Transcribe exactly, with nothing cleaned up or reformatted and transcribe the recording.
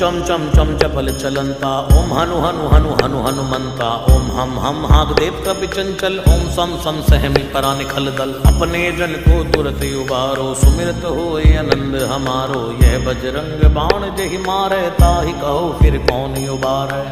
चम चम चम चपल चलंता ओम हनु हनु हनु हनु हनुमंता ओम हम हम हाग देवता पिचंचल ओम सम सम सहमी परा निखल दल अपने जन को तुरत उबारो सुमिरत होए आनंद हमारो यह बजरंग बाण जहि मारे ताहि कहो फिर कौन उबारे।